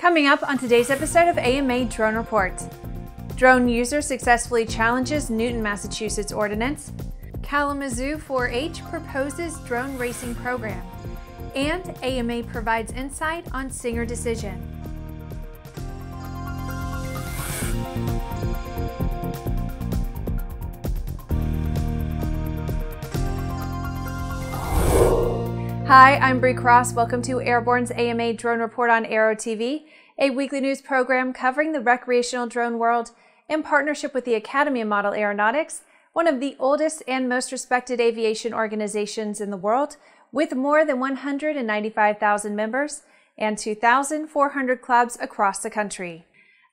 Coming up on today's episode of AMA Drone Report. Drone user successfully challenges Newton, Massachusetts ordinance. Kalamazoo 4-H proposes drone racing program. And AMA provides insight on Singer decision. Hi, I'm Bree Cross. Welcome to Airborne's AMA Drone Report on Aero TV, a weekly news program covering the recreational drone world in partnership with the Academy of Model Aeronautics, one of the oldest and most respected aviation organizations in the world, with more than 195,000 members and 2,400 clubs across the country.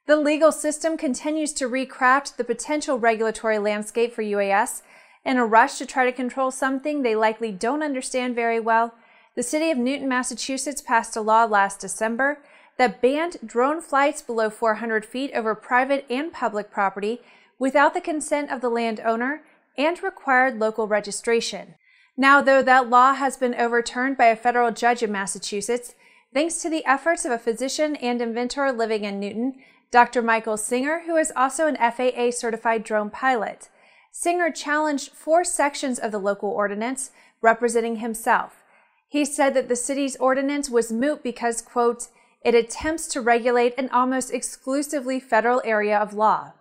The legal system continues to recraft the potential regulatory landscape for UAS in a rush to try to control something they likely don't understand very well. The city of Newton, Massachusetts passed a law last December that banned drone flights below 400 feet over private and public property without the consent of the landowner and required local registration. Now, though, that law has been overturned by a federal judge in Massachusetts, thanks to the efforts of a physician and inventor living in Newton, Dr. Michael Singer, who is also an FAA-certified drone pilot. Singer challenged four sections of the local ordinance, representing himself. He said that the city's ordinance was moot because, quote, it attempts to regulate an almost exclusively federal area of law.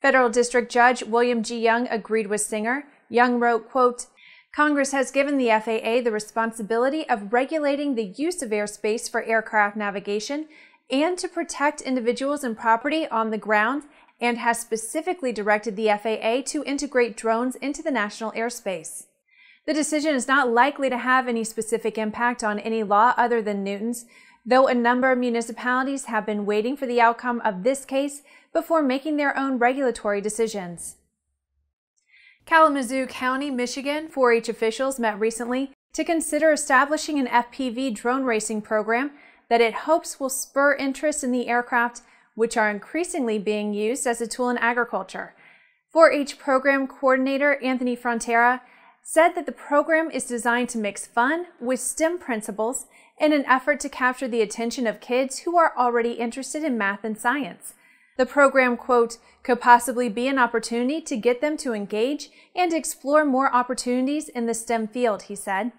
Federal District Judge William G. Young agreed with Singer. Young wrote, quote, Congress has given the FAA the responsibility of regulating the use of airspace for aircraft navigation and to protect individuals and property on the ground, and has specifically directed the FAA to integrate drones into the national airspace. The decision is not likely to have any specific impact on any law other than Newton's, though a number of municipalities have been waiting for the outcome of this case before making their own regulatory decisions. Kalamazoo County, Michigan 4-H officials met recently to consider establishing an FPV drone racing program that it hopes will spur interest in the aircraft, which are increasingly being used as a tool in agriculture. 4-H program coordinator Anthony Frontiera said that the program is designed to mix fun with STEM principles in an effort to capture the attention of kids who are already interested in math and science. The program, quote, could possibly be an opportunity to get them to engage and explore more opportunities in the STEM field, he said.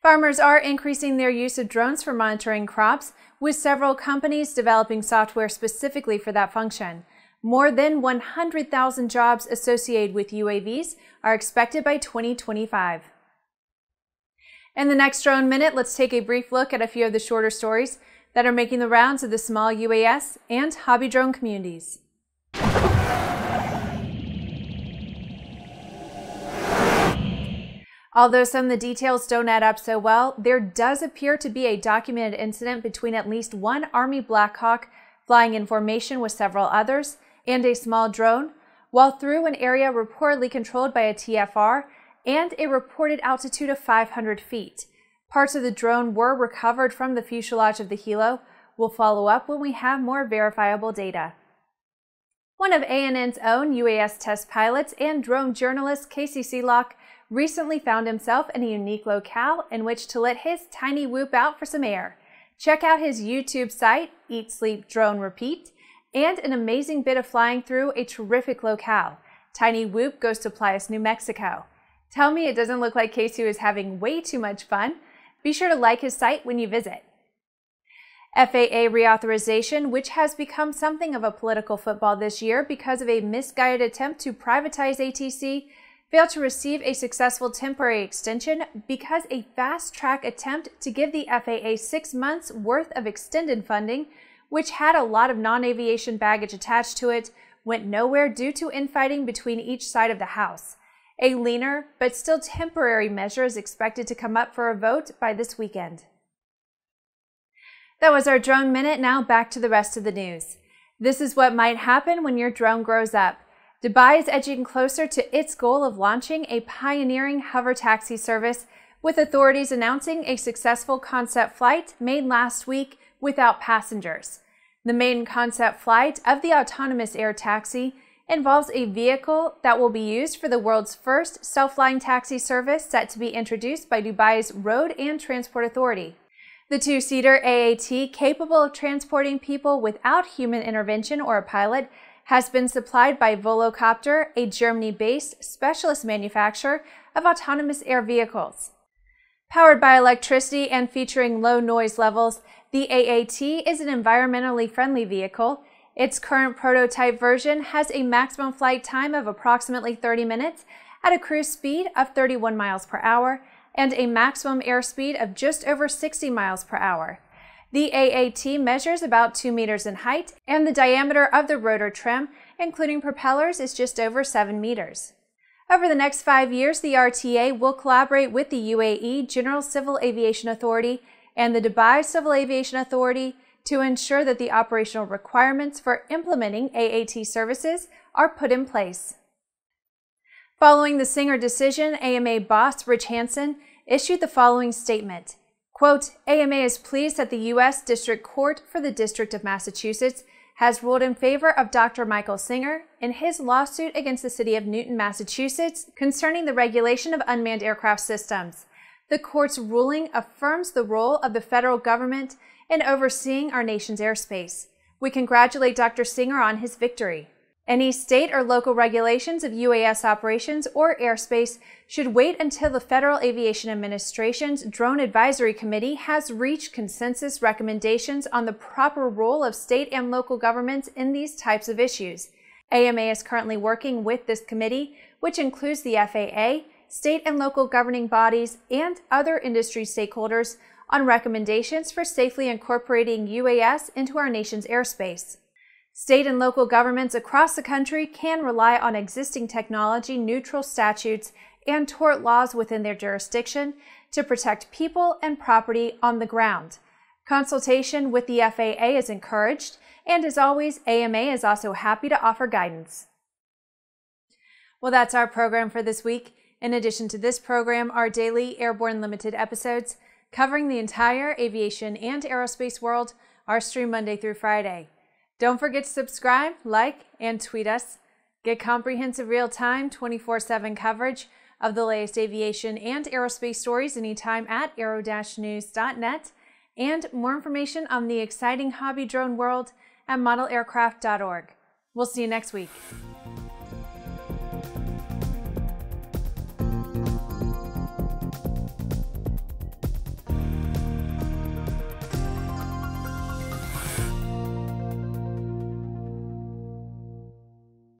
Farmers are increasing their use of drones for monitoring crops, with several companies developing software specifically for that function. More than 100,000 jobs associated with UAVs are expected by 2025. In the next Drone Minute, let's take a brief look at a few of the shorter stories that are making the rounds of the small UAS and hobby drone communities. Although some of the details don't add up so well, there does appear to be a documented incident between at least one Army Blackhawk flying in formation with several others and a small drone, while through an area reportedly controlled by a TFR and a reported altitude of 500 feet. Parts of the drone were recovered from the fuselage of the Hilo. We'll follow up when we have more verifiable data. One of ANN's own UAS test pilots and drone journalist Casey Seelock recently found himself in a unique locale in which to let his Tiny Whoop out for some air. Check out his YouTube site, Eat Sleep Drone Repeat, and an amazing bit of flying through a terrific locale. Tiny Whoop goes to Playas, New Mexico. Tell me it doesn't look like Casey is having way too much fun. Be sure to like his site when you visit. FAA reauthorization, which has become something of a political football this year because of a misguided attempt to privatize ATC, failed to receive a successful temporary extension because a fast-track attempt to give the FAA 6 months' worth of extended funding, which had a lot of non-aviation baggage attached to it, went nowhere due to infighting between each side of the House. A leaner, but still temporary measure is expected to come up for a vote by this weekend. That was our Drone Minute. Now back to the rest of the news. This is what might happen when your drone grows up. Dubai is edging closer to its goal of launching a pioneering hover taxi service, with authorities announcing a successful concept flight made last week without passengers. The main concept flight of the autonomous air taxi involves a vehicle that will be used for the world's first self-flying taxi service set to be introduced by Dubai's Road and Transport Authority. The two-seater AAT, capable of transporting people without human intervention or a pilot, has been supplied by VoloCopter, a Germany-based specialist manufacturer of autonomous air vehicles. Powered by electricity and featuring low noise levels, the AAT is an environmentally friendly vehicle. Its current prototype version has a maximum flight time of approximately 30 minutes at a cruise speed of 31 miles per hour and a maximum airspeed of just over 60 miles per hour. The AAT measures about 2 meters in height, and the diameter of the rotor trim, including propellers, is just over 7 meters. Over the next 5 years, the RTA will collaborate with the UAE General Civil Aviation Authority and the Dubai Civil Aviation Authority to ensure that the operational requirements for implementing AAT services are put in place. Following the Singer decision, AMA boss Rich Hansen issued the following statement. Quote, AMA is pleased that the U.S. District Court for the District of Massachusetts has ruled in favor of Dr. Michael Singer in his lawsuit against the City of Newton, Massachusetts, concerning the regulation of unmanned aircraft systems. The court's ruling affirms the role of the federal government in overseeing our nation's airspace. We congratulate Dr. Singer on his victory. Any state or local regulations of UAS operations or airspace should wait until the Federal Aviation Administration's Drone Advisory Committee has reached consensus recommendations on the proper role of state and local governments in these types of issues. AMA is currently working with this committee, which includes the FAA, state and local governing bodies, and other industry stakeholders on recommendations for safely incorporating UAS into our nation's airspace. State and local governments across the country can rely on existing technology-neutral statutes and tort laws within their jurisdiction to protect people and property on the ground. Consultation with the FAA is encouraged, and as always, AMA is also happy to offer guidance. Well, that's our program for this week. In addition to this program, our daily Airborne Limited episodes covering the entire aviation and aerospace world are streamed Monday through Friday. Don't forget to subscribe, like, and tweet us. Get comprehensive real-time 24/7 coverage of the latest aviation and aerospace stories anytime at aero-news.net and more information on the exciting hobby drone world at modelaircraft.org. We'll see you next week.